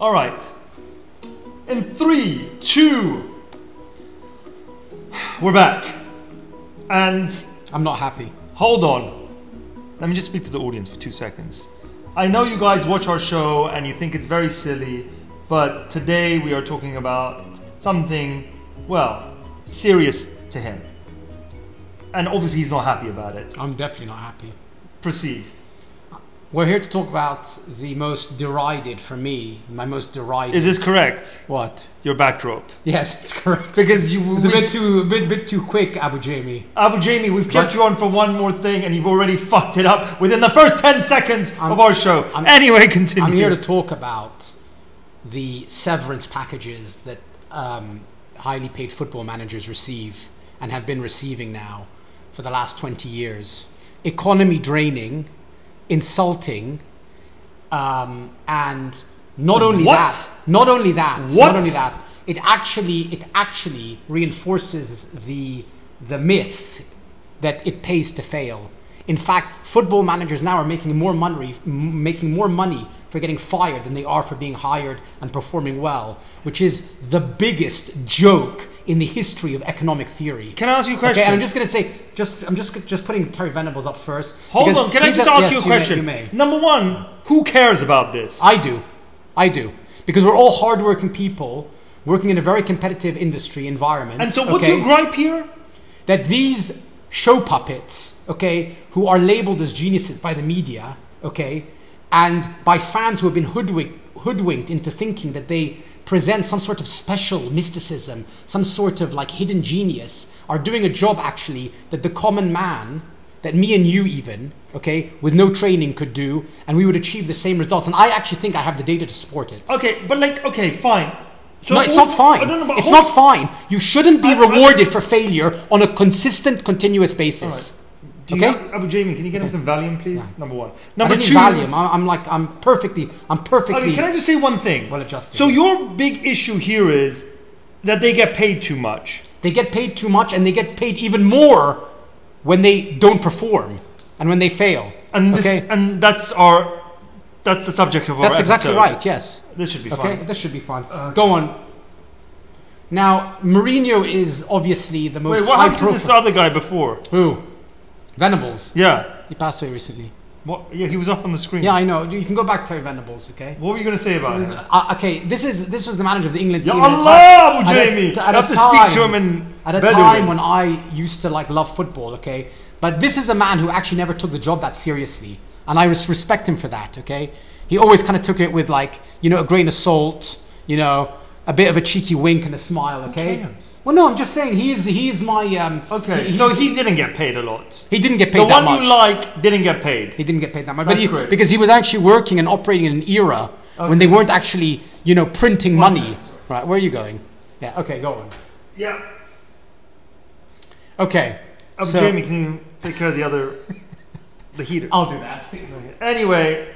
All right. In 3, 2, we're back. And I'm not happy. Hold on. Let me just speak to the audience for 2 seconds. I know you guys watch our show and you think it's very silly, but today we are talking about something, well, serious to him. And obviously he's not happy about it. I'm definitely not happy. Proceed. We're here to talk about the most derided, for me, my most derided. Is this correct? What? Your backdrop. Yes, it's correct. Because you... It's a bit too quick, Abu Jamie. Abu Jamie, we've kept you on for one more thing and you've already fucked it up within the first 10 seconds of our show. Anyway, continue. I'm here to talk about the severance packages that highly paid football managers receive and have been receiving now for the last 20 years. Economy draining, insulting, and not only that, it actually reinforces the myth that it pays to fail. In fact, football managers now are making more money for getting fired than they are for being hired and performing well, which is the biggest joke in the history of economic theory. Can I ask you a question? Okay, and I'm just going to say, I'm just putting Terry Venables up first. Hold on, can I just ask you a question? You may. Number one, who cares about this? I do. Because we're all hardworking people working in a very competitive industry environment. And so what's your gripe here? That these show puppets, okay, who are labeled as geniuses by the media, okay, and by fans who have been hoodwinked into thinking that they present some sort of special mysticism, some sort of like hidden genius, are doing a job actually that the common man, that me and you even, okay, with no training could do, and we would achieve the same results. And I actually think I have the data to support it. Okay, but like, okay, fine. So no, it's not fine. It's not fine. You shouldn't be rewarded for failure on a consistent, continuous basis. Do you have, Abu Jamie, can you get him some Valium, please? Yeah. Number one. Number two. Valium. I'm perfectly. Okay, can I just say one thing? Well adjusted. So your big issue here is that they get paid too much. They get paid too much, and they get paid even more when they don't perform and when they fail. And that's the subject of our episode. That's exactly right. Yes. This should be fun. Okay, this should be fun. Go on. Now, Mourinho is obviously the most. Wait, what happened to this other guy before? Who? Venables. Yeah. He passed away recently. What? Yeah, he was up on the screen. Yeah, I know. You can go back to Venables, okay? What were you going to say about him? Okay, this was the manager of the England team. Ya Allah, Abu Jamie! You have to speak to him in At a time when I used to like love football, okay? But this is a man who actually never took the job that seriously. And I respect him for that, okay? He always kind of took it with like, you know, a grain of salt, you know, a bit of a cheeky wink and a smile, okay? Well, no, I'm just saying he's my... okay, so he didn't get paid a lot. He didn't get paid that much. The one you like didn't get paid. He didn't get paid that much. That's great. Because he was actually working and operating in an era when they weren't actually, you know, printing money. Right, where are you going? Yeah, okay, go on. Yeah. Okay. So, Jamie, can you take care of the other... the heater? I'll do that. Anyway...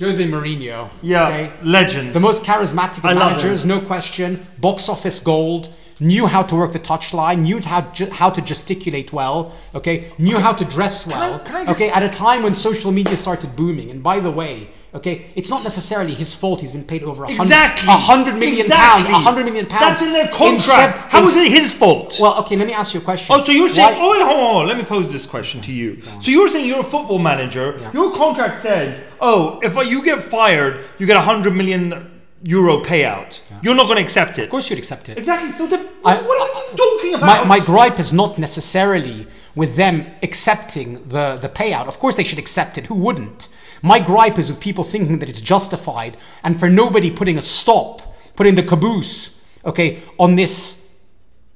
Jose Mourinho. Yeah, okay? Legend. The most charismatic of managers, no question. Box office gold. Knew how to work the touchline. Knew how to gesticulate well. Okay, knew how to dress well. Can I just... Okay, at a time when social media started booming. And by the way, okay, it's not necessarily his fault. He's been paid over £100 million. That's in their contract. How is it his fault? Well, okay, let me ask you a question. Oh, so you're saying? Oh, wait, hold on. Let me pose this question to you. Yeah. So you're saying you're a football manager. Yeah. Your contract says, oh, if you get fired, you get €100 million payout. Yeah. You're not going to accept it. Of course, you'd accept it. Exactly. So what are you talking about? My gripe is not necessarily with them accepting the payout. Of course, they should accept it. Who wouldn't? My gripe is with people thinking that it's justified and for nobody putting a stop, putting the caboose, okay, on this,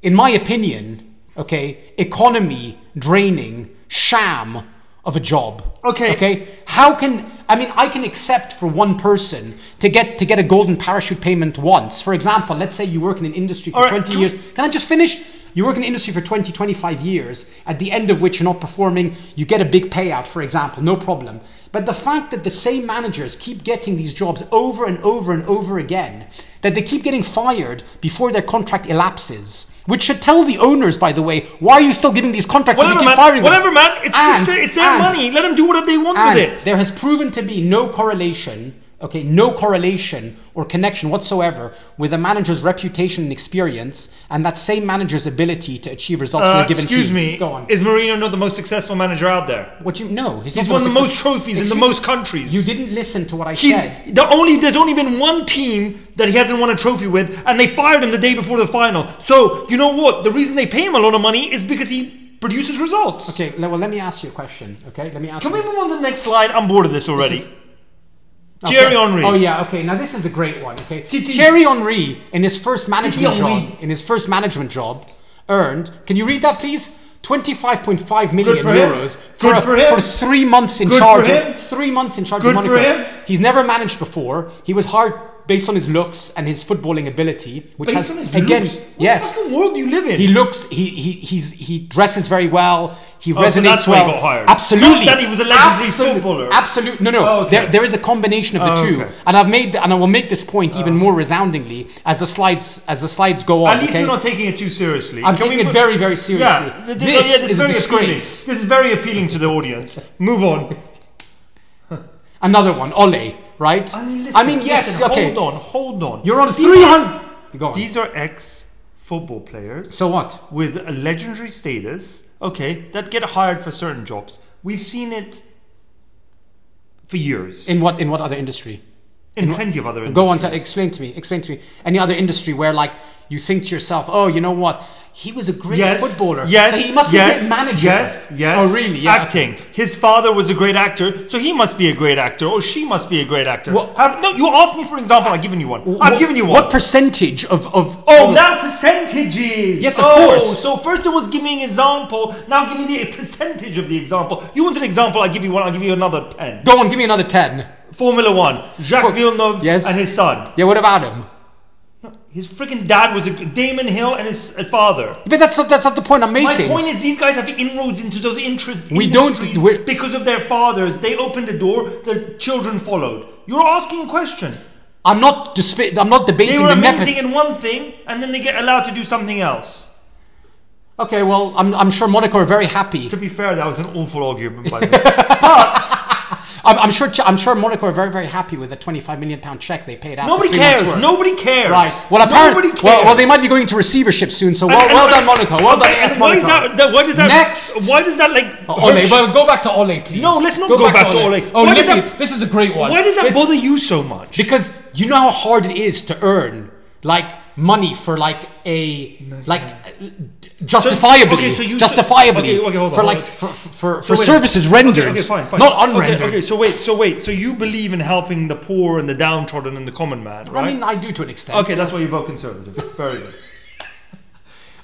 in my opinion, okay, economy draining sham of a job. Okay. Okay. How can, I mean, I can accept for one person to get a golden parachute payment once. For example, let's say you work in an industry for 20 years. Can I just finish? You work in the industry for 20, 25 years, at the end of which you're not performing, you get a big payout, for example, no problem. But the fact that the same managers keep getting these jobs over and over and over again, that they keep getting fired before their contract elapses, which should tell the owners, by the way, why are you still giving these contracts if you keep firing them? Whatever, man. It's their money. Let them do what they want with it. There has proven to be no correlation, Okay, no correlation or connection whatsoever with a manager's reputation and experience and that same manager's ability to achieve results in a given team. Excuse me, go on. Is Mourinho not the most successful manager out there? What you know? He's won the most trophies in the most countries. You didn't listen to what I said. There's only been one team that he hasn't won a trophy with, and they fired him the day before the final. So, you know what? The reason they pay him a lot of money is because he produces results. Okay, well, let me ask you a question. Okay, let me ask Can we move on to the next slide? I'm bored of this already. Thierry Henry. Oh yeah, okay. Now this is a great one. Okay, Thierry Henry in his first management job, earned. Can you read that, please? 25.5 million euros for 3 months in charge. 3 months in charge of Monaco. He's never managed before. He was hired based on his looks and his footballing ability, which has again, yes. What fucking world do you live in? He looks. He dresses very well. He resonates that's well. Why he got hired. Absolutely. That he was a legendary footballer. Absolutely. No, no. Oh, okay. There is a combination of the two, and I will make this point even more resoundingly as the slides go on. At least you're not taking it too seriously. I'm taking it very, very seriously. Yeah, this is very appealing. This is very appealing to the audience. Move on. Another one, Ole. Right. I mean yes. Listen, okay. Hold on. Hold on. You're on 300. Go on. These are ex-football players. So what? With a legendary status. Okay, that get hired for certain jobs. We've seen it for years. In what? In what other industry? In plenty of other industries. Go on. Explain to me. Explain to me. Any other industry where like you think to yourself, oh, you know what? He was a great footballer. Yes, so he must be a great manager. Yes, yes. Oh, really? Yeah. Acting. His father was a great actor, so he must be a great actor, or she must be a great actor. What, no, you asked me for an example. I've given you one. I've given you one. What percentage of oh, now percentages. Yes, of course. So first it was giving an example. Now give me the percentage of the example. You want an example? I'll give you one. I'll give you another 10. Go on, give me another 10. Formula One. Jacques Villeneuve and his son. Yeah, what about him? His freaking dad was Damon Hill and his father. But that's not the point I'm making. My point is these guys have inroads into those industries because of their fathers. They opened the door, their children followed. You're asking a question. I'm not debating. They were amazing in one thing, and then they get allowed to do something else. Okay, well, I'm sure Monaco are very happy. To be fair, that was an awful argument by me. But. I'm sure Monaco are very, very happy with the £25 million check they paid out. Nobody cares. Nobody cares. Right. Well, apparently, well, they might be going to receivership soon. So well done, Monaco. Well done, yes, Monaco. Why does that? Next. Why does that like? Ole, well, go back to Ole, please. No, let's not go back to Ole. Oh, Lippi, this is a great one. Why does that bother you so much? Because you know how hard it is to earn like money for like a justifiably for services rendered, okay, fine. Not unrendered. Okay, so wait, so you believe in helping the poor and the downtrodden and the common man, right? I mean, I do to an extent. Okay, that's why you vote Conservative. Very good.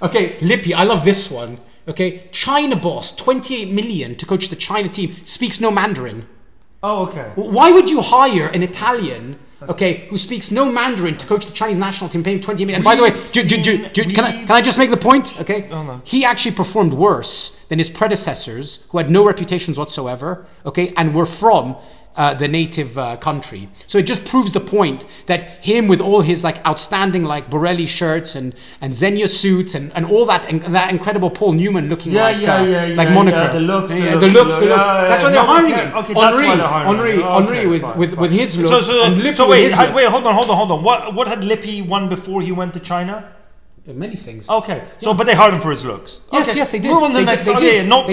Okay, Lippi, I love this one. Okay, China boss, 28 million to coach the China team, speaks no Mandarin. Oh, okay. Why would you hire an Italian? Okay, who speaks no Mandarin to coach the Chinese national team, paying 20 million. And by the way, can I just make the point? Okay, oh, no. He actually performed worse than his predecessors, who had no reputations whatsoever. Okay, and were from the native country. So it just proves the point that him, with all his like outstanding like Borelli shirts and Zegna suits and all that, and that incredible Paul Newman looking Monaco. Yeah, the looks. That's why they're hiring him. Okay, Henry with his looks. So wait, hold on. What had Lippi won before he went to China? Many things. Okay, so but they hired him for his looks. Yes, okay. Yes, they did. Move on to the next. Another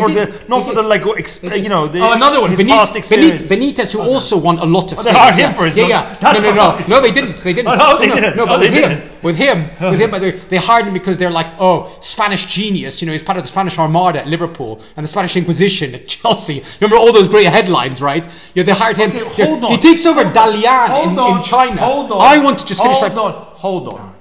one. Benitez, who also won a lot of. They hired him for his looks. No, they didn't. They didn't. With him, they hired him because they're like, oh, Spanish genius. You know, he's part of the Spanish Armada at Liverpool and the Spanish Inquisition at Chelsea. Remember all those great headlines, right? Yeah, they hired him. Hold on. He takes over Dalian in China. Hold on. I want to just finish. Hold on.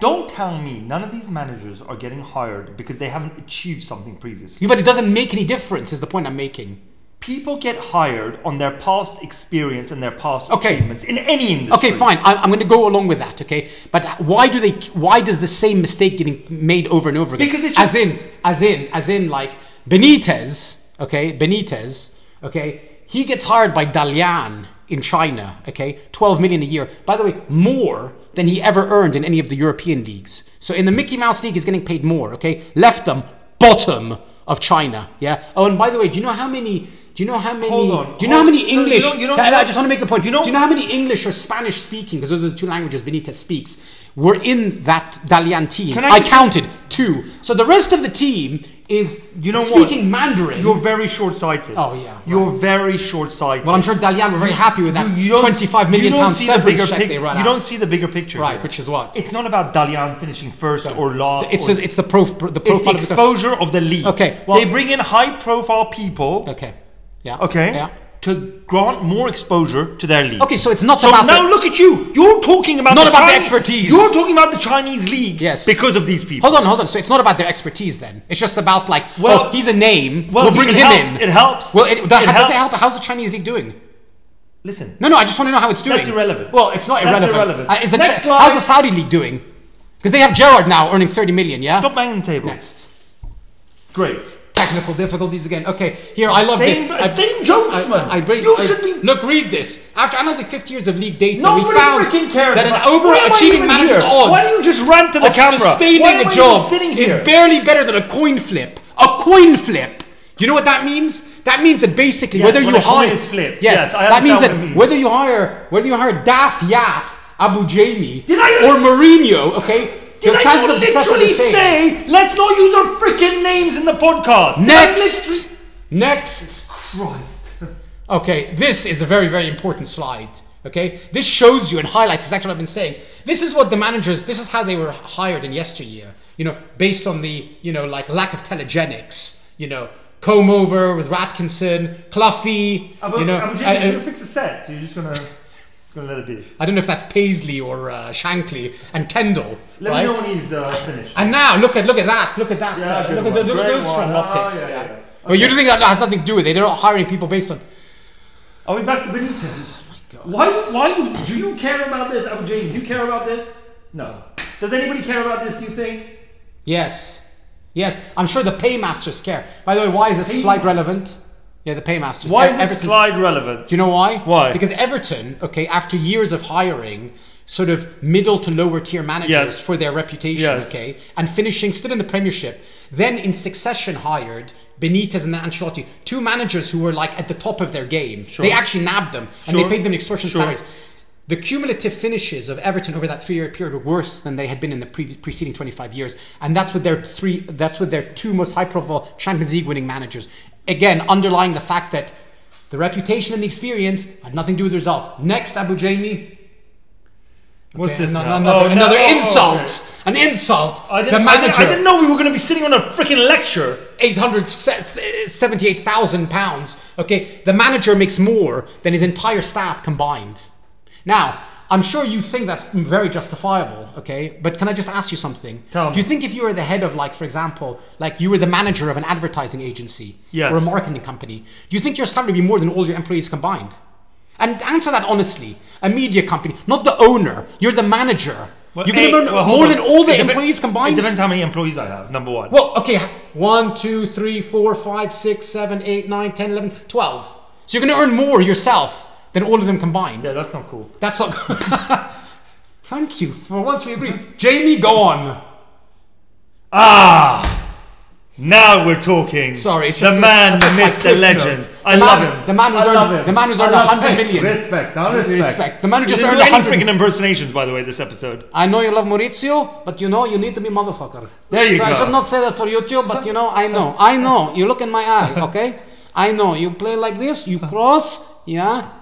Don't tell me none of these managers are getting hired because they haven't achieved something previously. Yeah, but it doesn't make any difference is the point I'm making. People get hired on their past experience and their past achievements in any industry. Okay, fine. I'm going to go along with that, okay? But why does the same mistake getting made over and over again? Because it's just... As in like Benitez, he gets hired by Dalian in China, okay? 12 million a year. By the way, more than he ever earned in any of the European leagues. So in the Mickey Mouse League, he's getting paid more, okay? Left them bottom of China, yeah? Oh, and by the way, do you know how many Do you know how many? English? I just want to make the point. Do you know how many English or Spanish speaking, because those are the two languages Benitez speaks, were in that Dalian team? I counted 2. So the rest of the team is speaking Mandarin. You're very short-sighted. Oh yeah, right. You're very short-sighted. Well, I'm sure Dalian were very happy with that £25 million severance check they run out. You don't see the bigger picture, right? Here. Which is what? It's not about Dalian finishing first or last. It's the profile, it's the exposure of the league. Okay, well, they bring in high-profile people. Okay. Yeah. Okay. Yeah. To grant more exposure to their league. Okay, so it's not about. So now look at you. You're talking about not about the expertise. You're talking about the Chinese league. Yes. Because of these people. Hold on. So it's not about their expertise then. It's just about like, well, oh, he's a name. Well, we'll bring him in. It helps. Well, does it help? How's the Chinese league doing? Listen. No, I just want to know how it's doing. That's irrelevant. Well, it's not irrelevant. Is the how's the Saudi league doing? Because they have Gerrard now earning 30 million. Yeah. Stop banging the table. Next. Great. Technical difficulties again. Okay, here, I love this. Same jokes, man. Look, read this. After analyzing 50 years of league data, we found that an overachieving manager's odds Why don't you just rant to the camera? Sustaining a job is barely better than a coin flip. A coin flip. Do you know what that means? That means that basically whether you hire... that means that whether you hire Daf Yaf, Abu Jamie, or Mourinho, okay... Did I literally say, let's not use our freaking names in the podcast? Next. Christ. Okay, this is a very, very important slide. Okay, this shows you and highlights exactly what I've been saying. This is what the managers, this is how they were hired in yesteryear. You know, based on the, like lack of telegenics, comb over with Ratkinson, Cluffy, you're going to fix the set, so you're just going to... Let it be. I don't know if that's Paisley or Shankly and Kendall. Let me know when he's finished. And now look at that. Yeah, look at those strong optics. But you think that has nothing to do with it? They're not hiring people based on. Are we back to Benitez? Oh my God. Why do you care about this, Abu Jamie? Do you care about this? No. Does anybody care about this? You think? Yes. I'm sure the paymasters care. By the way, why is this slide relevant? Yeah, the paymasters. Why is this slide relevant? Do you know why? Why? Because Everton, okay, after years of hiring sort of middle to lower tier managers for their reputation, okay, and finishing still in the Premiership, then in succession hired Benitez and Ancelotti, two managers who were like at the top of their game. Sure. They actually nabbed them and they paid them extortionate salaries. The cumulative finishes of Everton over that 3-year period were worse than they had been in the preceding 25 years, and that's with their two most high-profile Champions League winning managers. Again, underlying the fact that the reputation and the experience had nothing to do with the results. Next, Abu Jamie. What's this? Another insult. I didn't know we were going to be sitting on a freaking lecture. £878,000. Okay, the manager makes more than his entire staff combined. Now, I'm sure you think that's very justifiable, okay? But can I just ask you something? Tell me. Do you think if you were the head of, like, for example, like you were the manager of an advertising agency or a marketing company, do you think your salary would be more than all your employees combined? And answer that honestly. A media company, not the owner. You're the manager. Well, you can earn more than all the employees combined? It depends how many employees I have, number one. Well, okay, 1, 2, 3, 4, 5, 6, 7, 8, 9, 10, 11, 12. So you're going to earn more yourself than all of them combined. Yeah, that's not cool. That's not cool. Thank you. For once we agree. Jamie, go on. Ah, now we're talking. Sorry. It's the man, the myth, the legend. I love him. The man who's earned 100 million. Respect. The man who just earned 100 freaking impersonations, by the way, this episode. I know you love Maurizio, but you need to be motherfucker. There you go. I should not say that for YouTube, but I know. You look in my eye, okay? I know. You play like this, you cross, yeah.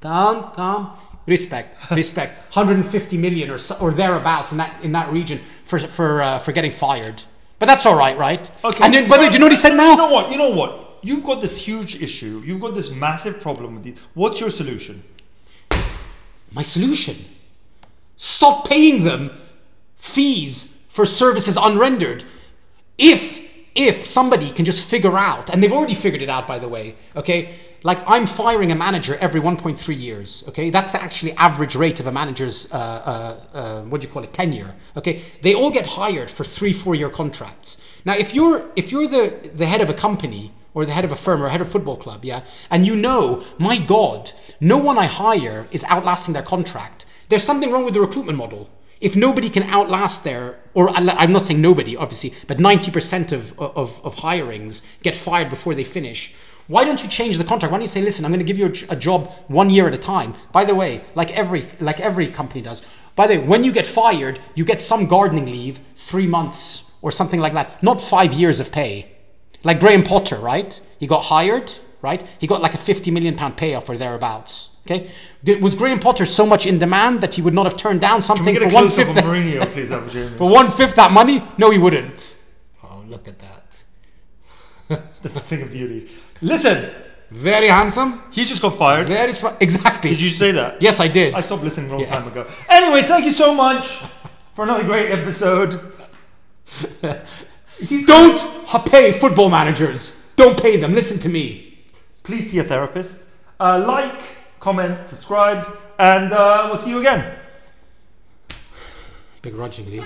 Calm. Respect. 150 million or thereabouts in that region for getting fired. But that's all right, right? Okay. And then, by the way, do you know what he said now? You know what? You've got this huge issue. You've got this massive problem with these. What's your solution? My solution? Stop paying them fees for services unrendered. If somebody can just figure out, and they've already figured it out, by the way, okay? Like, I'm firing a manager every 1.3 years, okay? That's the actually average rate of a manager's, tenure, okay? They all get hired for 3-4-year contracts. Now, if you're the head of a company or the head of a firm or head of a football club, yeah, and my God, no one I hire is outlasting their contract, there's something wrong with the recruitment model. If nobody can outlast or I'm not saying nobody, obviously, but 90% of hirings get fired before they finish. Why don't you change the contract? Why don't you say, listen, I'm going to give you a job 1 year at a time. By the way, like every company does. By the way, when you get fired, you get some gardening leave, 3 months or something like that. Not 5 years of pay. Like Graham Potter, right? He got hired, right? He got like a £50 million payoff or thereabouts. Okay, was Graham Potter so much in demand that he would not have turned down something for one-fifth? Mourinho, please, for one-fifth that money? No, he wouldn't. Oh, look at that. That's a thing of beauty. Listen, very handsome. He's just got fired. Very smart. Exactly. Did you say that? Yes, I did. I stopped listening a long time ago. Anyway, thank you so much for another great episode. Don't pay football managers. Don't pay them. Listen to me. Please see a therapist. Like, comment, subscribe, and we'll see you again. Begrudgingly.